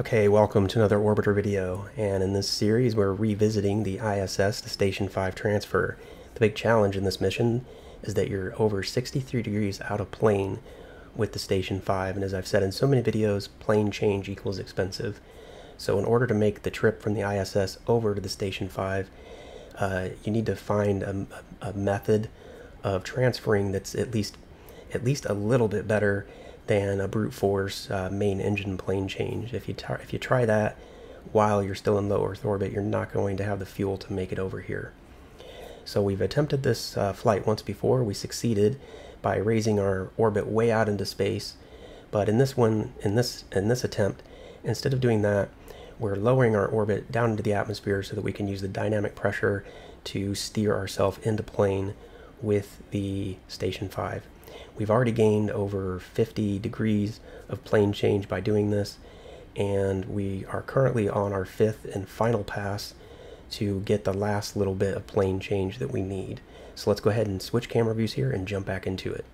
Okay, welcome to another Orbiter video, and in this series we're revisiting the ISS to Station 5 transfer. The big challenge in this mission is that you're over 63 degrees out of plane with the Station 5, and as I've said in so many videos, plane change equals expensive. So in order to make the trip from the ISS over to the Station 5, you need to find a method of transferring that's at least a little bit better than a brute force main engine plane change. If you try that while you're still in low Earth orbit, you're not going to have the fuel to make it over here. So we've attempted this flight once before. We succeeded by raising our orbit way out into space, but in this one, in this attempt, instead of doing that, we're lowering our orbit down into the atmosphere so that we can use the dynamic pressure to steer ourselves into plane with the Station 5. We've already gained over 50 degrees of plane change by doing this, and we are currently on our fifth and final pass to get the last little bit of plane change that we need. So let's go ahead and switch camera views here and jump back into it.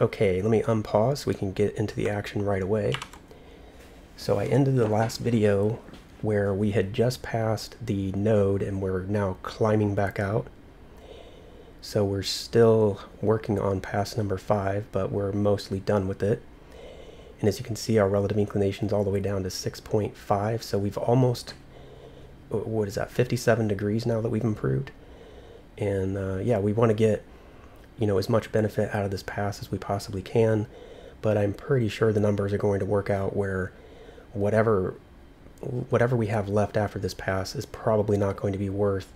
Okay, let me unpause so we can get into the action right away. So I ended the last video where we had just passed the node and we're now climbing back out. So we're still working on pass number 5, but we're mostly done with it. And as you can see, our relative inclination's all the way down to 6.5, so we've almost, what is that, 57 degrees now that we've improved. And yeah, we want to get, you know, as much benefit out of this pass as we possibly can, but I'm pretty sure the numbers are going to work out where whatever we have left after this pass is probably not going to be worth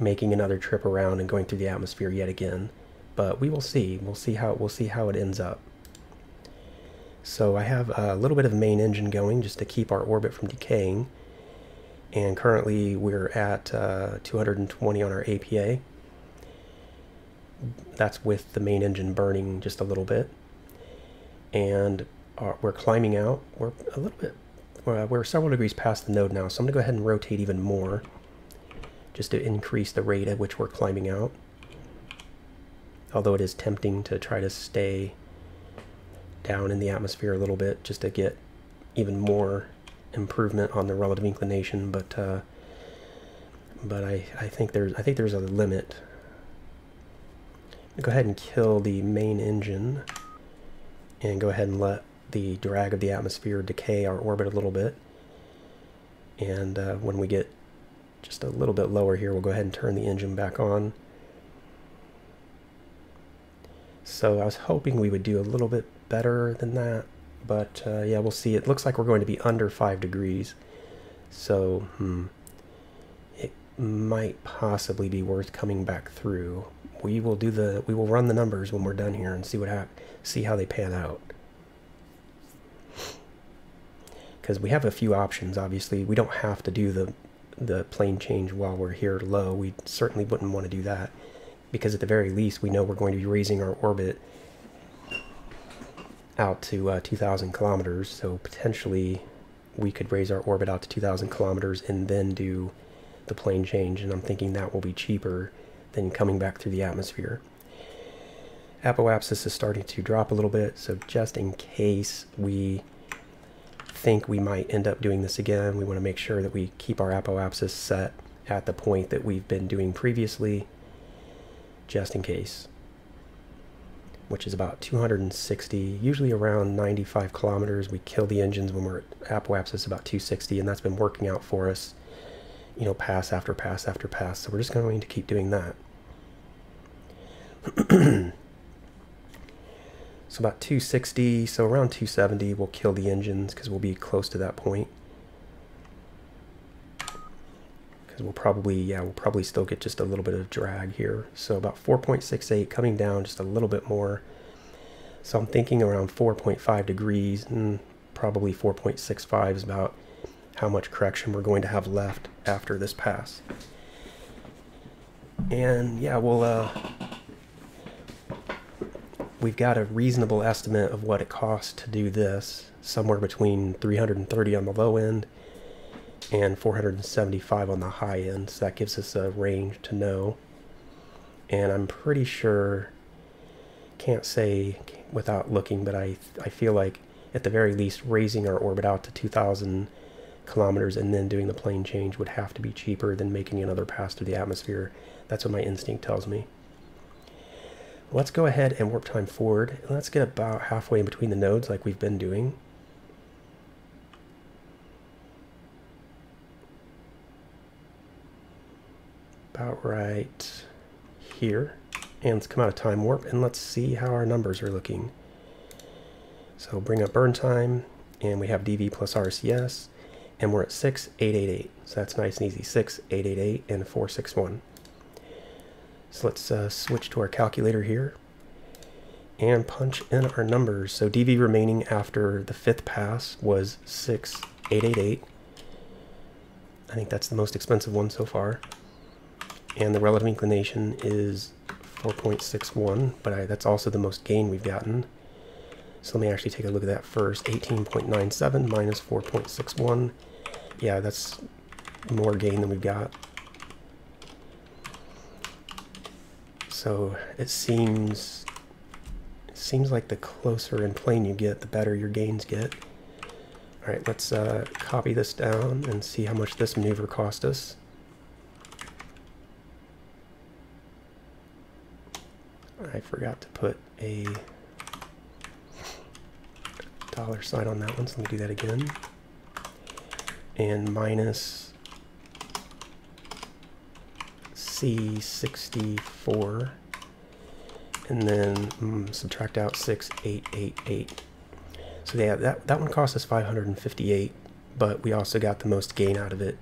making another trip around and going through the atmosphere yet again, but we will see. We'll see how it ends up. So I have a little bit of main engine going just to keep our orbit from decaying, and currently we're at 220 on our APA. That's with the main engine burning just a little bit, and we're climbing out. We're a little bit. We're several degrees past the node now, so I'm going to go ahead and rotate even more just to increase the rate at which we're climbing out. Although it is tempting to try to stay down in the atmosphere a little bit just to get even more improvement on the relative inclination, but I think there's a limit. Go ahead and kill the main engine and go ahead and let the drag of the atmosphere decay our orbit a little bit, and when we get just a little bit lower here, we'll go ahead and turn the engine back on. So I was hoping we would do a little bit better than that, but yeah, we'll see. It looks like we're going to be under 5 degrees, so it might possibly be worth coming back through. We will run the numbers when we're done here and see how they pan out. Because we have a few options. Obviously, we don't have to do the plane change while we're here low. We certainly wouldn't want to do that, because at the very least we know we're going to be raising our orbit out to 2,000 kilometers. So potentially we could raise our orbit out to 2,000 kilometers and then do the plane change, and I'm thinking that will be cheaper than coming back through the atmosphere. Apoapsis is starting to drop a little bit, so just in case we think we might end up doing this again, we want to make sure that we keep our apoapsis set at the point that we've been doing previously, just in case, which is about 260, usually around 95 kilometers. We kill the engines when we're at apoapsis about 260, and that's been working out for us, you know, pass after pass after pass, so we're just going to keep doing that. So about 260, so around 270 we'll kill the engines, because we'll be close to that point. Because we'll probably, yeah, we'll probably still get just a little bit of drag here. So about 4.68, coming down just a little bit more. So I'm thinking around 4.5 degrees, and probably 4.65 is about how much correction we're going to have left after this pass. And yeah, we'll... We've got a reasonable estimate of what it costs to do this, somewhere between 330 on the low end and 475 on the high end, so that gives us a range to know. And I'm pretty sure can't say without looking, but I feel like at the very least raising our orbit out to 2,000 kilometers and then doing the plane change would have to be cheaper than making another pass through the atmosphere. That's what my instinct tells me. Let's go ahead and warp time forward, and let's get about halfway in between the nodes like we've been doing. About right here. And let's come out of time warp and let's see how our numbers are looking. So bring up burn time, and we have DV plus RCS, and we're at 6888. So that's nice and easy, 6888 and 461. So let's switch to our calculator here and punch in our numbers. So DV remaining after the fifth pass was 6888. I think that's the most expensive one so far. And the relative inclination is 4.61, but that's also the most gain we've gotten. So let me actually take a look at that first. 18.97 minus 4.61. Yeah, that's more gain than we've got. So it seems like the closer in plane you get, the better your gains get. All right, let's copy this down and see how much this maneuver cost us. I forgot to put a $ sign on that one, so let me do that again. And minus C64, and then subtract out 6888. So yeah, that one cost us 558, but we also got the most gain out of it.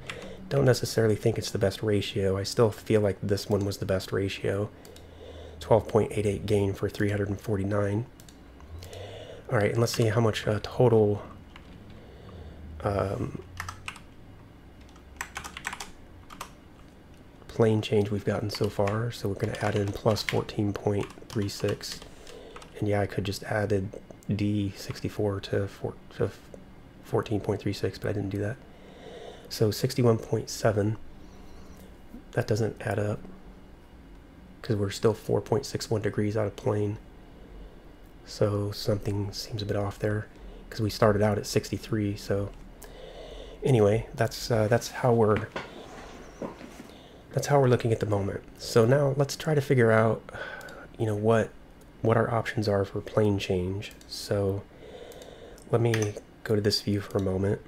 Don't necessarily think it's the best ratio. I still feel like this one was the best ratio. 12.88 gain for 349. All right, and let's see how much total plane change we've gotten so far. So we're going to add in plus 14.36, and yeah, I could just added D64 to 14.36, but I didn't do that. So 61.7. That doesn't add up, because we're still 4.61 degrees out of plane. So something seems a bit off there, because we started out at 63. So anyway, that's how we're looking at the moment. So now let's try to figure out, you know, what our options are for plane change. So let me go to this view for a moment.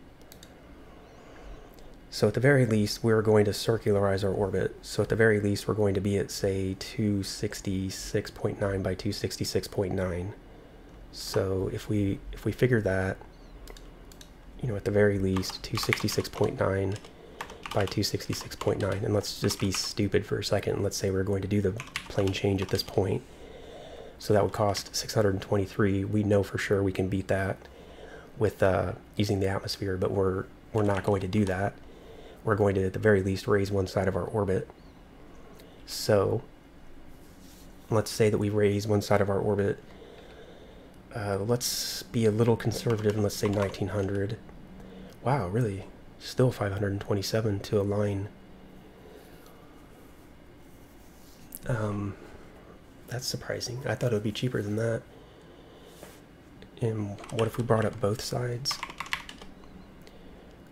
So at the very least, we're going to circularize our orbit. So at the very least, we're going to be at, say, 266.9 by 266.9. So if we figure that, you know, at the very least, 266.9 by 266.9. And let's just be stupid for a second. And let's say we're going to do the plane change at this point. So that would cost 623. We know for sure we can beat that with using the atmosphere, but we're not going to do that. We're going to, at the very least, raise one side of our orbit. So let's say that we raise one side of our orbit. Let's be a little conservative and let's say 1900. Wow, really? Still 527 to align. That's surprising. I thought it would be cheaper than that. And what if we brought up both sides?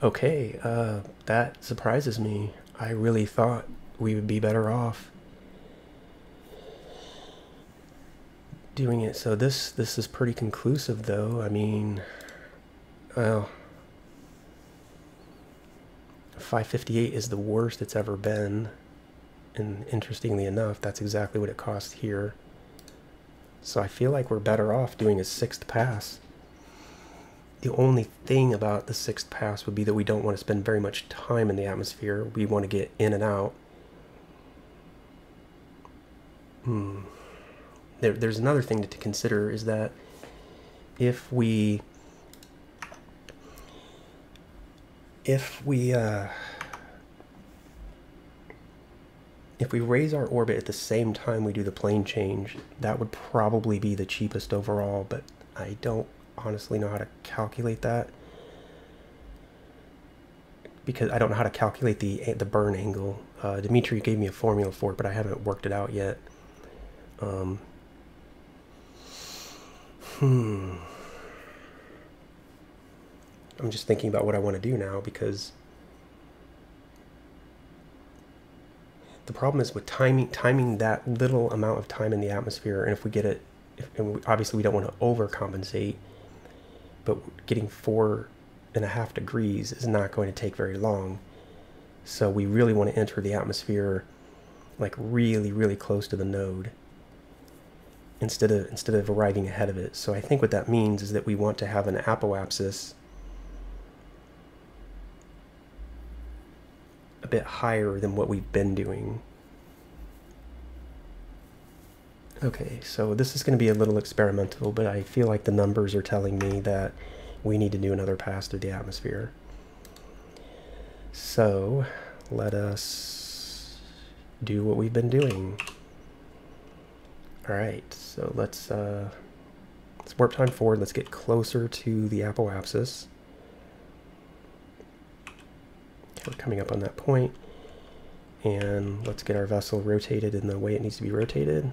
Okay, that surprises me. I really thought we would be better off doing it. So this is pretty conclusive, though. I mean, well, 558 is the worst it's ever been, and interestingly enough, that's exactly what it costs here. So I feel like we're better off doing a sixth pass. The only thing about the sixth pass would be that we don't want to spend very much time in the atmosphere. We want to get in and out. There's another thing to consider, is that if we raise our orbit at the same time we do the plane change, that would probably be the cheapest overall, but I don't honestly know how to calculate that, because I don't know how to calculate the burn angle. Dmitry gave me a formula for it, but I haven't worked it out yet. I'm just thinking about what I want to do now, because the problem is with timing that little amount of time in the atmosphere, and if we get it, and obviously we don't want to overcompensate, but getting 4.5 degrees is not going to take very long. So we really want to enter the atmosphere like really, really close to the node instead of arriving ahead of it. So I think what that means is that we want to have an apoapsis a bit higher than what we've been doing. Okay, so this is going to be a little experimental, but I feel like the numbers are telling me that we need to do another pass through the atmosphere. So let us do what we've been doing. All right, so let's warp time forward. Let's get closer to the apoapsis. We're coming up on that point, and let's get our vessel rotated in the way it needs to be rotated.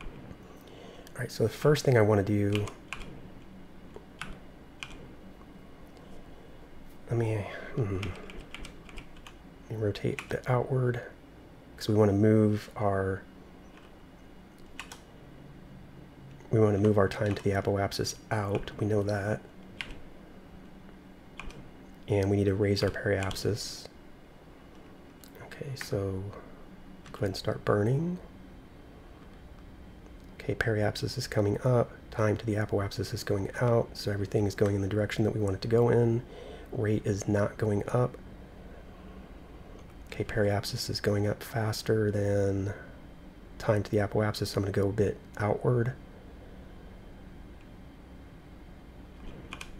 All right, so the first thing I want to do, let me rotate a bit outward, because we want to move our time to the apoapsis out. We know that. And we need to raise our periapsis. Okay, so go ahead and start burning. Okay, periapsis is coming up. Time to the apoapsis is going out. So everything is going in the direction that we want it to go in. Rate is not going up. Okay, periapsis is going up faster than time to the apoapsis. So I'm going to go a bit outward.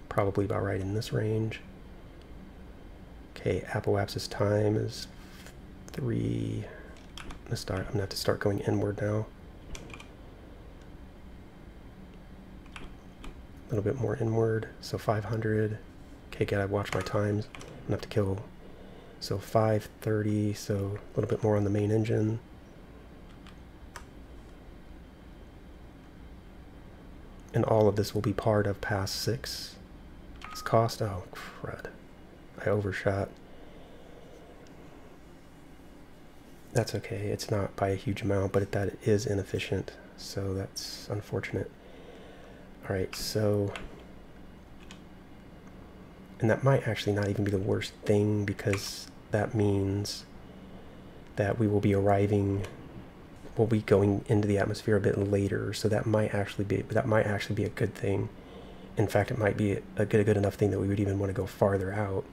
Probably about right in this range. Okay, apoapsis time is 3. I'm gonna have to start going inward now. A little bit more inward, so 500. Okay, gotta watch my times. I'm gonna have to kill. So 530, so a little bit more on the main engine. And all of this will be part of pass 6. It's cost, oh crud. I overshot. That's okay, it's not by a huge amount, but that is inefficient, so that's unfortunate. All right, so, and that might actually not even be the worst thing, because that means that we will be arriving, we'll be going into the atmosphere a bit later, so that might actually be a good thing. In fact, it might be a good enough thing that we would even want to go farther out.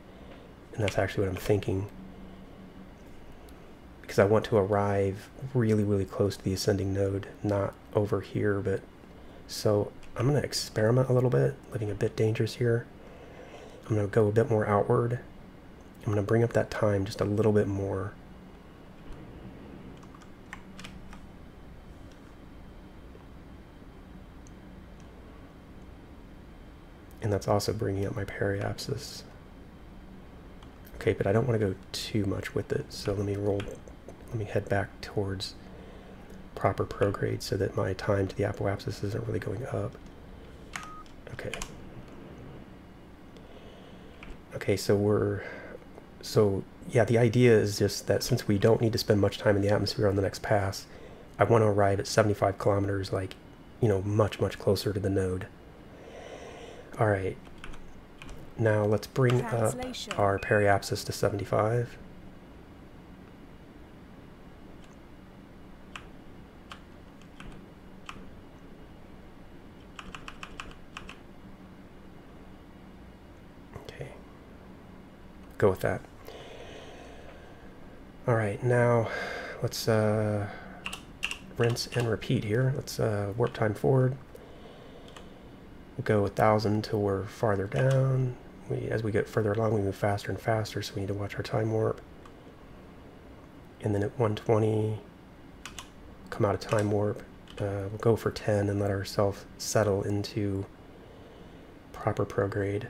And that's actually what I'm thinking, because I want to arrive really, really close to the ascending node, not over here. But so I'm going to experiment a little bit, living a bit dangerous here. I'm going to go a bit more outward. I'm going to bring up that time just a little bit more. And that's also bringing up my periapsis. Okay, but I don't want to go too much with it, so let me head back towards proper prograde so that my time to the apoapsis isn't really going up. Okay. Okay, so yeah, the idea is just that since we don't need to spend much time in the atmosphere on the next pass, I want to arrive at 75 kilometers, like, you know, much, much closer to the node. All right. Now let's bring up our periapsis to 75. Okay. Go with that. All right. Now let's rinse and repeat here. Let's warp time forward. We'll go 1,000 till we're farther down. As we get further along, we move faster and faster, so we need to watch our time warp. And then at 120, come out of time warp. We'll go for 10 and let ourselves settle into proper prograde.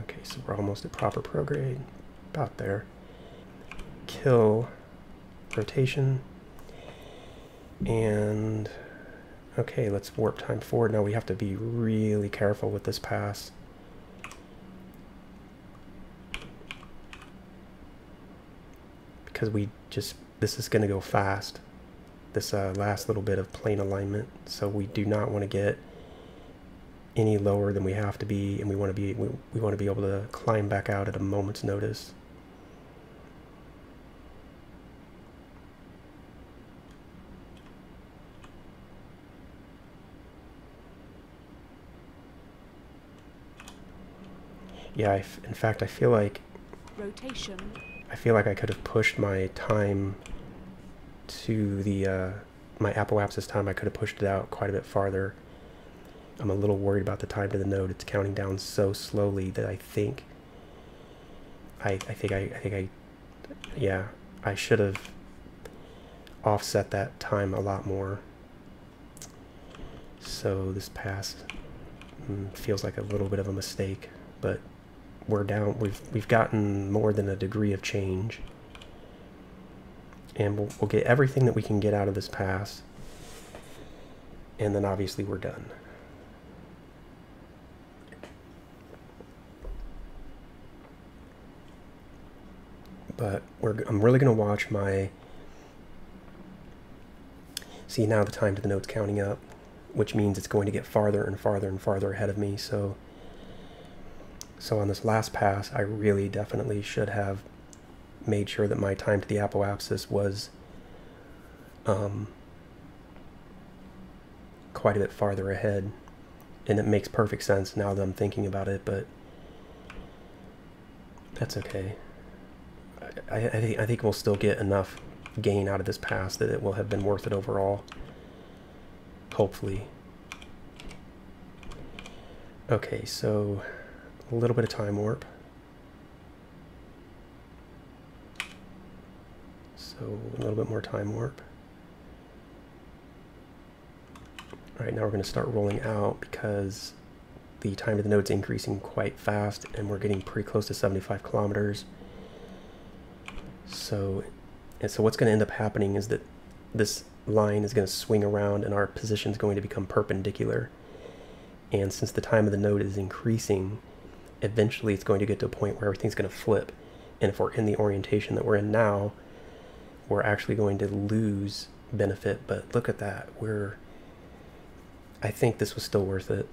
Okay, so we're almost at proper prograde, about there. Kill rotation, and okay, let's warp time forward. Now we have to be really careful with this pass. Because we just, this is going to go fast, this last little bit of plane alignment. So we do not want to get any lower than we have to be, and we want to be able to climb back out at a moment's notice. Yeah, in fact, I feel like rotation. I feel like I could have pushed my time to the my apoapsis time. I could have pushed it out quite a bit farther. I'm a little worried about the time to the node. It's counting down so slowly that I should have offset that time a lot more. So this pass feels like a little bit of a mistake, but we're down. We've gotten more than a degree of change, and we'll get everything that we can get out of this pass, and then obviously we're done. But I'm really going to watch my... See, now the time to the node's counting up, which means it's going to get farther and farther and farther ahead of me. So on this last pass, I really definitely should have made sure that my time to the apoapsis was quite a bit farther ahead. And it makes perfect sense now that I'm thinking about it, but that's okay. I think we'll still get enough gain out of this pass that it will have been worth it overall. Hopefully. Okay, so a little bit of time warp. So a little bit more time warp. All right, now we're going to start rolling out because the time to the node's increasing quite fast, and we're getting pretty close to 75 kilometers. So what's going to end up happening is that this line is going to swing around, and our position is going to become perpendicular. And since the time of the node is increasing, eventually it's going to get to a point where everything's going to flip. And if we're in the orientation that we're in now, we're actually going to lose benefit. But look at that. I think this was still worth it.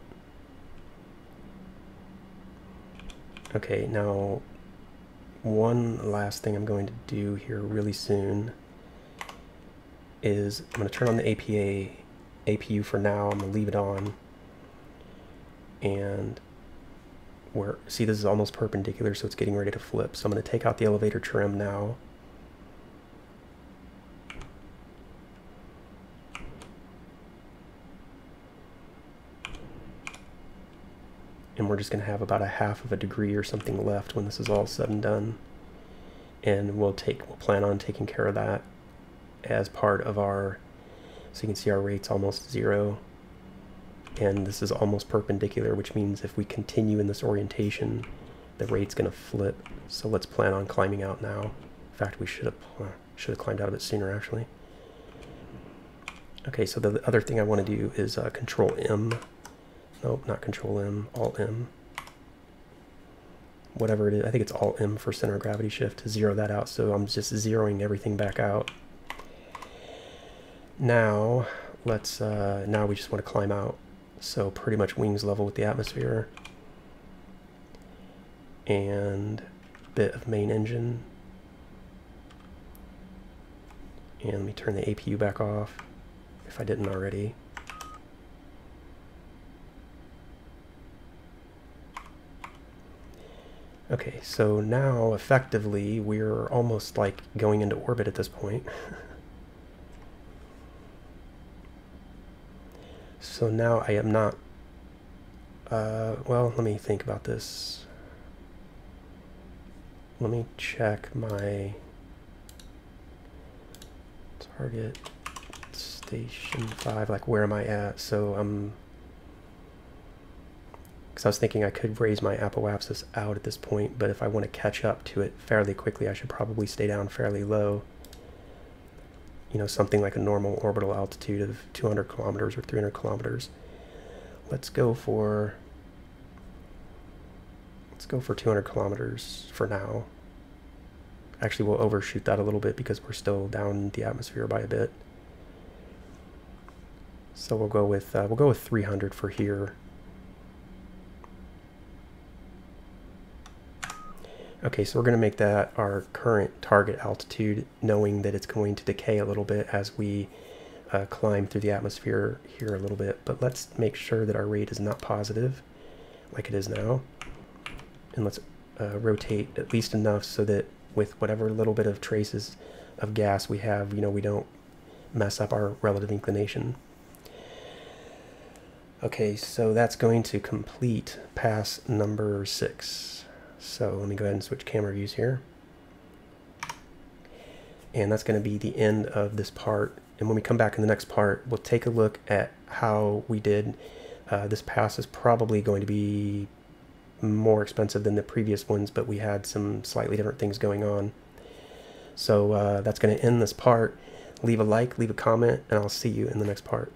Okay, now one last thing I'm going to do here really soon is I'm going to turn on the APU for now. I'm going to leave it on, and see, this is almost perpendicular, so it's getting ready to flip. So I'm going to take out the elevator trim now, and we're just going to have about a half of a degree or something left when this is all said and done, and we'll plan on taking care of that as part of our... So you can see our rate's almost zero, and this is almost perpendicular, which means if we continue in this orientation, the rate's going to flip. So let's plan on climbing out now. In fact, we should have climbed out a bit sooner, actually. Okay, so the other thing I want to do is Control M. Nope, not Control M, Alt M. Whatever it is, I think it's Alt M for center of gravity shift to zero that out. So I'm just zeroing everything back out. Now now we just want to climb out. So pretty much wings level with the atmosphere, and bit of main engine. And let me turn the APU back off if I didn't already. Okay, so now effectively we're almost like going into orbit at this point. So now I am not... well, let me think about this. Let me check my target Station 5, like where am I at? So I'm... because I was thinking I could raise my apoapsis out at this point, but if I want to catch up to it fairly quickly, I should probably stay down fairly low. You know, something like a normal orbital altitude of 200 kilometers or 300 kilometers. Let's go for 200 kilometers for now. Actually, we'll overshoot that a little bit because we're still down the atmosphere by a bit. So we'll go with 300 for here. Okay, so we're going to make that our current target altitude, knowing that it's going to decay a little bit as we climb through the atmosphere here a little bit. But let's make sure that our rate is not positive like it is now. And let's rotate at least enough so that with whatever little bit of traces of gas we have, you know, we don't mess up our relative inclination. Okay, so that's going to complete pass number 6. So let me go ahead and switch camera views here. And that's going to be the end of this part. And when we come back in the next part, we'll take a look at how we did. This pass is probably going to be more expensive than the previous ones, but we had some slightly different things going on. So that's going to end this part. Leave a like, leave a comment, and I'll see you in the next part.